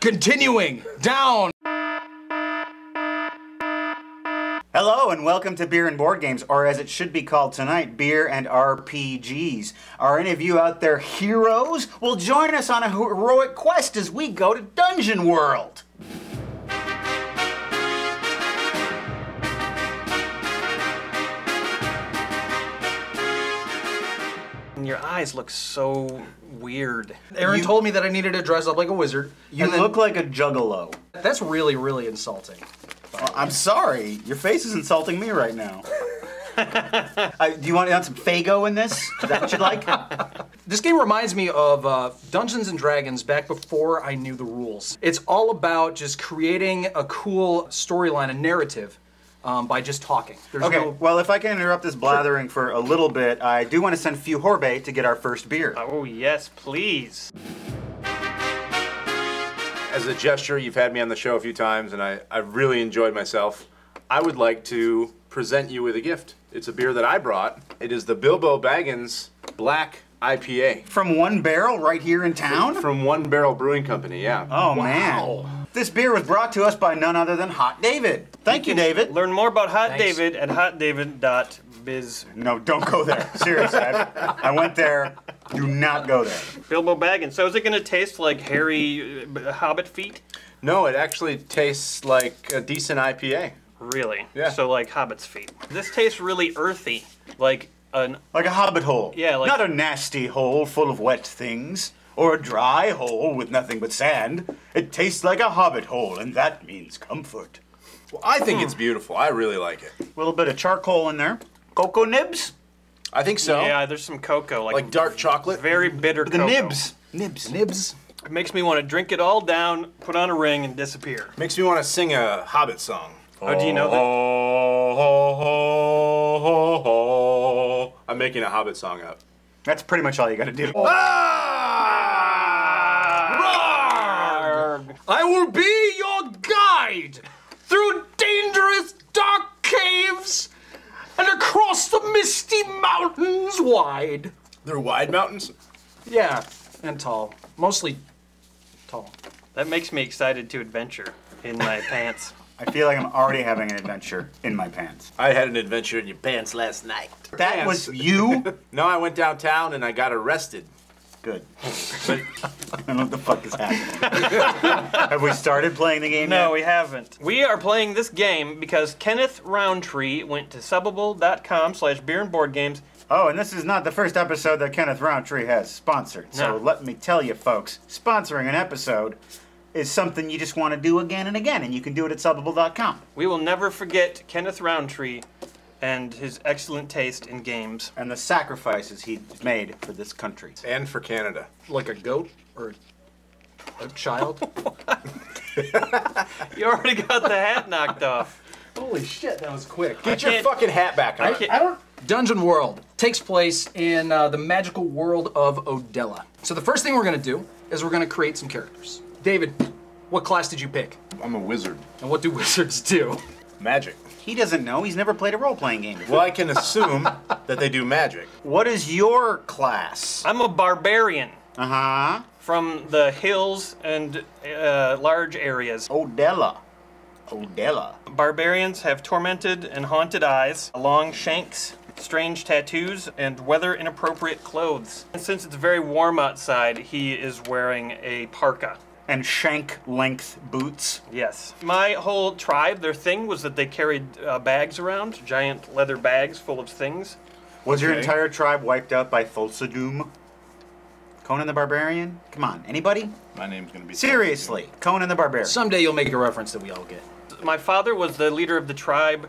Continuing down. Hello and welcome to Beer and Board Games, or as it should be called tonight, Beer and RPGs. Are any of you out there heroes? Well, join us on a heroic quest as we go to Dungeon World. Your eyes look so weird. Aaron told me that I needed to dress up like a wizard. You look like a juggalo. That's really, really insulting. Well, I'm sorry. Your face is insulting me right now. Do you want to add some Faygo in this? Is that what you'd like? This game reminds me of Dungeons and Dragons back before I knew the rules. It's all about just creating a cool storyline, a narrative. By just talking. Well, if I can interrupt this blathering for a little bit, I do want to send Few Horbe to get our first beer. Oh, yes, please. As a gesture, you've had me on the show a few times, and I really enjoyed myself. I would like to present you with a gift. It's a beer that I brought. It is the Bilbo Baggins Black IPA. From One Barrel right here in town? From One Barrel Brewing Company, yeah. Oh, wow. Man. This beer was brought to us by none other than Hot David. Thank you, David. Learn more about Hot David at hotdavid.biz. No, don't go there. Seriously, I went there. Do not go there. Bilbo Baggins. So is it going to taste like hairy hobbit feet? No, it actually tastes like a decent IPA. Really? Yeah. So like hobbit's feet. This tastes really earthy. Like a hobbit hole. Yeah. Like, not a nasty hole full of wet things. Or a dry hole with nothing but sand. It tastes like a hobbit hole, and that means comfort. Well, I think it's beautiful. I really like it. A little bit of charcoal in there. Cocoa nibs? I think so. Yeah, there's some cocoa. Like dark chocolate? Very bitter cocoa. The nibs. Nibs. Nibs. It makes me want to drink it all down, put on a ring, and disappear. Makes me want to sing a Hobbit song. Oh, do you know that? Oh, oh, oh, oh, oh. I'm making a Hobbit song up. That's pretty much all you gotta do. Oh. Ah! Roar! I will be your guide through dangerous dark caves and across the misty mountains wide. They're wide mountains? Yeah, and tall. Mostly tall. That makes me excited to adventure in my pants. I feel like I'm already having an adventure in my pants. I had an adventure in your pants last night. That was you? No, I went downtown and I got arrested. Good. But I don't know what the fuck is happening. Have we started playing the game yet? No, we haven't. We are playing this game because Kenneth Roundtree went to subbable.com/beerandboardgames. Oh, and this is not the first episode that Kenneth Roundtree has sponsored. So let me tell you, folks, sponsoring an episode is something you just want to do again and again, and you can do it at subbable.com. We will never forget Kenneth Roundtree and his excellent taste in games. And the sacrifices he made for this country. And for Canada. Like a goat or a child? You already got the hat knocked off. Holy shit, that was quick. Get your fucking hat back on. Dungeon World takes place in the magical world of Odella. So the first thing we're going to do is we're going to create some characters. David, what class did you pick? I'm a wizard. And what do wizards do? Magic. He doesn't know. He's never played a role-playing game before. Well, I can assume that they do magic. What is your class? I'm a barbarian. Uh-huh. From the hills and large areas. Odella. Odella. Barbarians have tormented and haunted eyes, long shanks, strange tattoos, and weather-inappropriate clothes. And since it's very warm outside, he is wearing a parka. And shank-length boots. Yes. My whole tribe, their thing was that they carried bags around, giant leather bags full of things. Was your entire tribe wiped out by Thulsa Doom? Conan the Barbarian? Come on, anybody? My name's gonna be... Seriously, Conan the Barbarian. Someday you'll make a reference that we all get. My father was the leader of the tribe,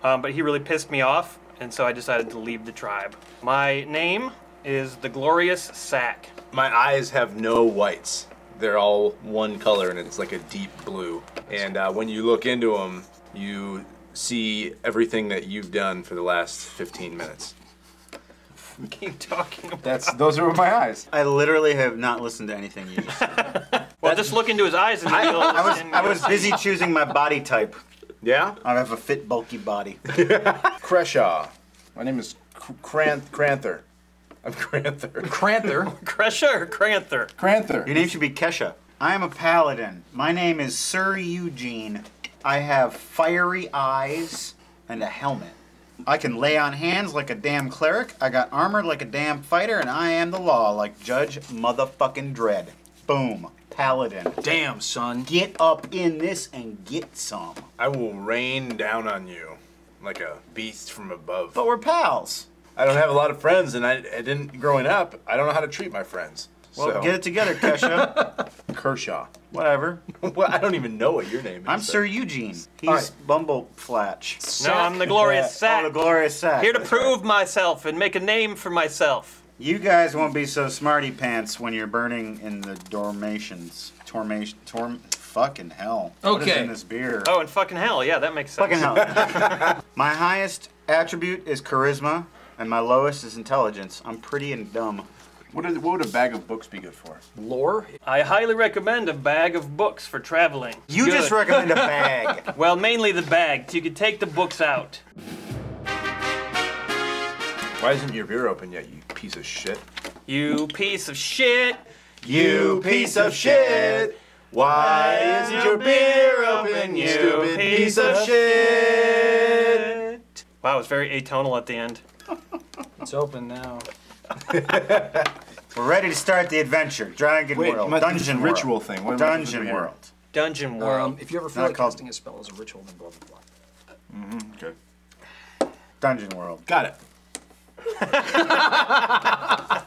but he really pissed me off, and so I decided to leave the tribe. My name is The Glorious Sack. My eyes have no whites. They're all one color, and it's like a deep blue. And when you look into them, you see everything that you've done for the last 15 minutes. Keep talking about those are my eyes. I literally have not listened to anything you just said. Well, just look into his eyes and you'll listen. I was busy choosing my body type. Yeah? I have a fit, bulky body. Kreshaw. My name is Cranther. I'm Cranther. Cranther? Kresha or Cranther? Cranther. Your name should be Kesha. I am a paladin. My name is Sir Eugene. I have fiery eyes and a helmet. I can lay on hands like a damn cleric. I got armor like a damn fighter, and I am the law like Judge motherfucking Dread. Boom. Paladin. Damn, son. Get up in this and get some. I will rain down on you like a beast from above. But we're pals. I don't have a lot of friends, and I didn't growing up. I don't know how to treat my friends. Well, so. Get it together, Kesha. Kershaw. Whatever. Well, I don't even know what your name is. I'm Sir Eugene. He's right. Bumbleflatch. Sack. No, I'm the Glorious Sack. Oh, the Glorious Sack. Here to prove myself and make a name for myself. You guys won't be so smarty pants when you're burning in the dormations. Fucking hell. Okay. What is in this beer? Oh, and fucking hell. Yeah, that makes sense. Fucking hell. My highest attribute is charisma, and my lowest is intelligence. I'm pretty and dumb. What would a bag of books be good for? Lore? I highly recommend a bag of books for traveling. You good. Just recommend a bag. Well, mainly the bag. You could take the books out. Why isn't your beer open yet, you piece of shit? You piece of shit. You piece of shit. Why isn't your beer open, you stupid piece of shit? Wow, it's very atonal at the end. It's open now. We're ready to start the adventure. Dungeon World. Dungeon World. If you ever feel like casting a spell as a ritual, then blah, blah, blah. Mm-hmm, okay. Dungeon World. Got it.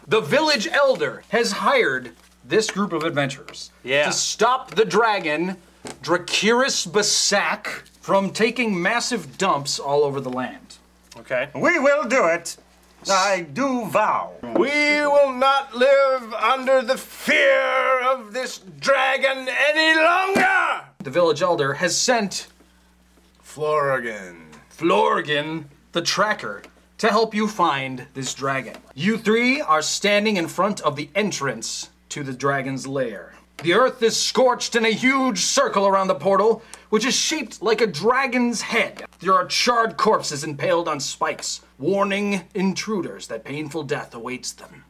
The village elder has hired this group of adventurers to stop the dragon, Dracurus Basak, from taking massive dumps all over the land. Okay. We will do it. I do vow. We will not live under the fear of this dragon any longer! The village elder has sent... Florigen, the tracker, to help you find this dragon. You three are standing in front of the entrance to the dragon's lair. The earth is scorched in a huge circle around the portal, which is shaped like a dragon's head. There are charred corpses impaled on spikes, warning intruders that painful death awaits them.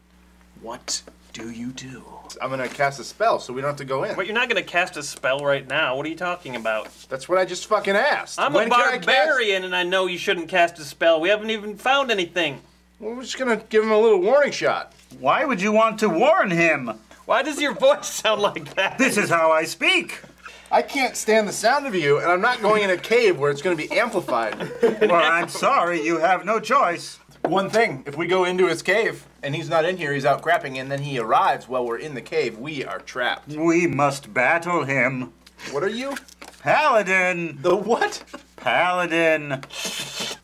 What do you do? I'm gonna cast a spell so we don't have to go in. But you're not gonna cast a spell right now. What are you talking about? That's what I just fucking asked. I'm a barbarian and I know you shouldn't cast a spell. We haven't even found anything. Well, we're just gonna give him a little warning shot. Why would you want to warn him? Why does your voice sound like that? This is how I speak. I can't stand the sound of you, and I'm not going in a cave where it's going to be amplified. Well, I'm sorry, you have no choice. One thing, if we go into his cave, and he's not in here, he's out crapping, and then he arrives while we're in the cave, we are trapped. We must battle him. What are you? Paladin. The what? Paladin.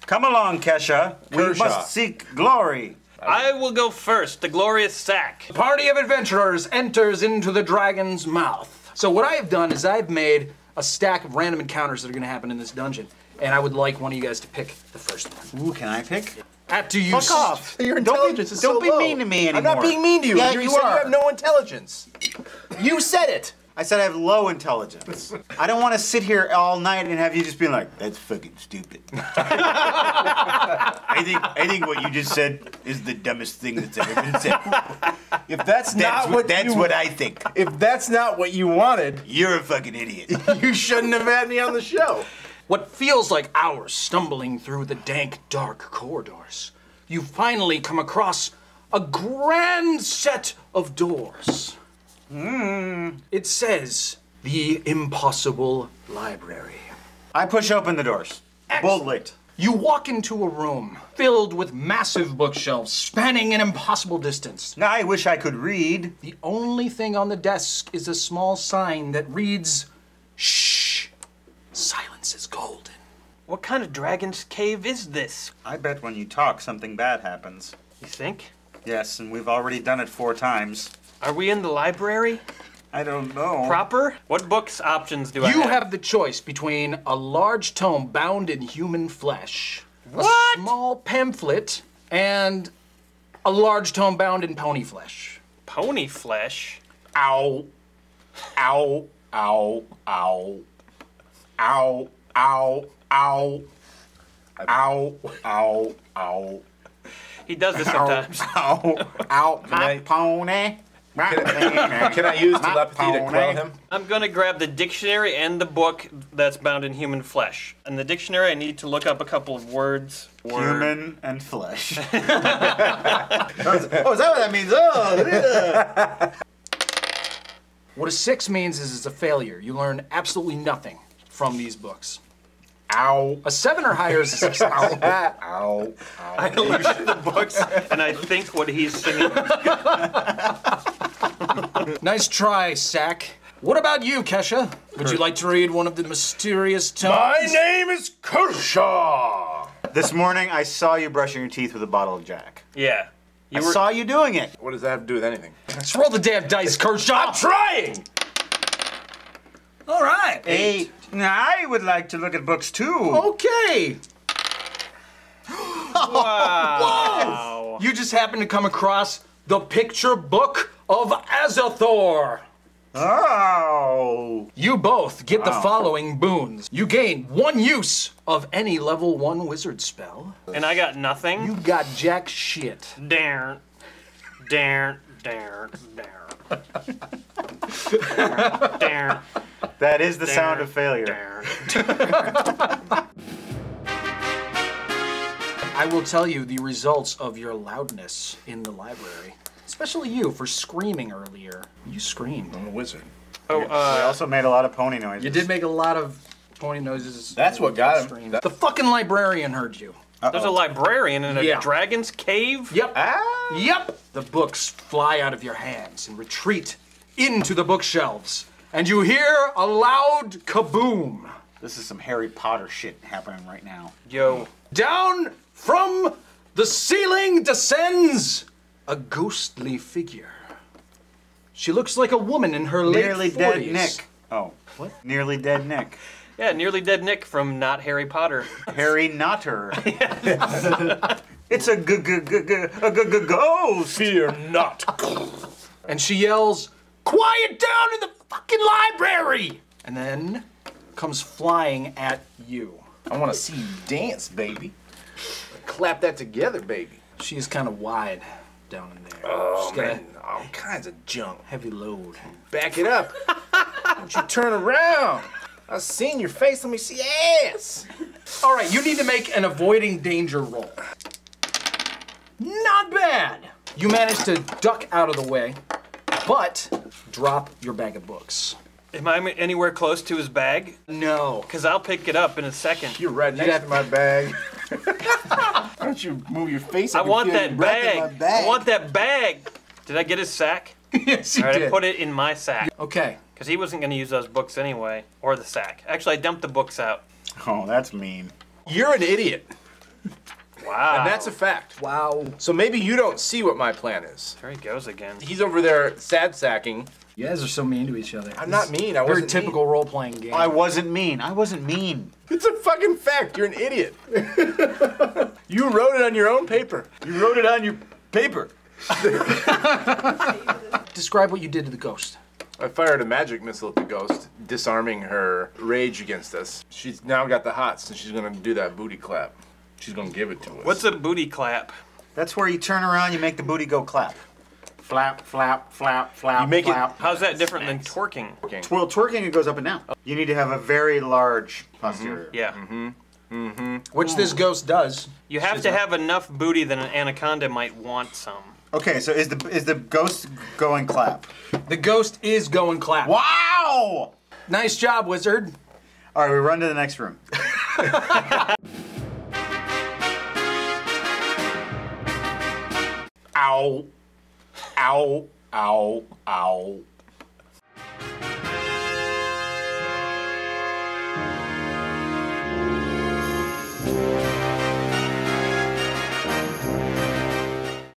Come along, Kesha. We must seek glory. I will go first, the Glorious Sack. A party of adventurers enters into the dragon's mouth. So what I have done is I've made a stack of random encounters that are going to happen in this dungeon, and I would like one of you guys to pick the first one. Ooh, can I pick? After you. Fuck off! Your intelligence is so low. Don't be mean to me anymore. I'm not being mean to you. Yeah, you said you have no intelligence. You said it. I said I have low intelligence. I don't want to sit here all night and have you just being like, that's fucking stupid. I think what you just said is the dumbest thing that's ever been said. If that's what I think. If that's not what you wanted, you're a fucking idiot. You shouldn't have had me on the show. What feels like hours stumbling through the dank, dark corridors, you finally come across a grand set of doors. It says, The Impossible Library. I push open the doors. Excellent. Boldly. You walk into a room filled with massive bookshelves spanning an impossible distance. Now I wish I could read. The only thing on the desk is a small sign that reads, "Shh, silence is golden." What kind of dragon's cave is this? I bet when you talk, something bad happens. You think? Yes, and we've already done it 4 times. Are we in the library? I don't know. Proper? What books options do I have? You have the choice between a large tome bound in human flesh, a small pamphlet, and a large tome bound in pony flesh. Pony flesh? Ow. Ow. Ow. Ow. Ow. Ow. Ow. Ow. Ow. Ow. He does this sometimes. Ow. Ow. My pony. Can I use telepathy to quell him? I'm going to grab the dictionary and the book that's bound in human flesh. In the dictionary, I need to look up a couple of words. Human and flesh. Oh, is that what that means? Oh, yeah. What a 6 means is it's a failure. You learn absolutely nothing from these books. Ow. A 7 or higher is a 6. Ow. Ow. Ow. I look at the books and I think what he's singing. Nice try, Sack. What about you, Kesha? Would you like to read one of the mysterious tones? My name is Kesha! This morning I saw you brushing your teeth with a bottle of Jack. Yeah. I saw you doing it. What does that have to do with anything? Just roll the damn dice, Kesha! I'm trying! All right. 8. Now, I would like to look at books, too. Okay. Wow. Whoa. You just happened to come across the picture book of Azathor. Oh. You both get the following boons. You gain 1 use of any level 1 wizard spell. And I got nothing? You got jack shit. Darn. Darn. Darn. Darn. Darn. Darn. That is the sound of failure. I will tell you the results of your loudness in the library. Especially you, for screaming earlier. You screamed. I'm a wizard. Oh, I also made a lot of pony noises. You did make a lot of pony noises. That's what got him. The fucking librarian heard you. Uh-oh. There's a librarian in a dragon's cave? Yep. Ah. Yep. The books fly out of your hands and retreat into the bookshelves. And you hear a loud kaboom. This is some Harry Potter shit happening right now. Yo. Down from the ceiling descends a ghostly figure. She looks like a woman in her late 40s. Nearly Dead Nick. Oh. What? Nearly Dead Nick. Yeah, Nearly Dead Nick from Not Harry Potter. Harry Notter. It's a ghost. Fear not. And she yells, "Quiet down in the fucking library!" And then comes flying at you. I want to see you dance, baby. Clap that together, baby. She's kind of wide down in there. Oh, she's man, all kinds of junk. Heavy load. Back it up. Don't you turn around. I've seen your face. Let me see your ass. All right, you need to make an avoiding danger roll. Not bad. You managed to duck out of the way, but drop your bag of books. Am I anywhere close to his bag? No. Because I'll pick it up in a second. You're right next to my bag. Why don't you move your face? I want that bag. I want that bag. Did I get his sack? Yes, you did. I put it in my sack. Okay. Because he wasn't going to use those books anyway, or the sack. Actually, I dumped the books out. Oh, that's mean. You're an idiot. Wow. And that's a fact. Wow. So maybe you don't see what my plan is. There he goes again. He's over there sad sacking. You guys are so mean to each other. I'm not mean. I wasn't mean. Very typical role-playing game. I wasn't mean. I wasn't mean. It's a fucking fact. You're an idiot. You wrote it on your own paper. You wrote it on your paper. Describe what you did to the ghost. I fired a magic missile at the ghost, disarming her rage against us. She's now got the hots, and she's going to do that booty clap. She's gonna give it to us. What's a booty clap? That's where you turn around, you make the booty go clap. Flap, flap, flap, flap, you make flap. How's that different than twerking? Well, twerking, it goes up and down. You need to have a very large posterior. Yeah. Which this ghost does. You have to have enough booty that an anaconda might want some. Okay, so is the ghost going clap? The ghost is going clap. Wow! Nice job, wizard. All right, we run to the next room. Ow, ow, ow, ow.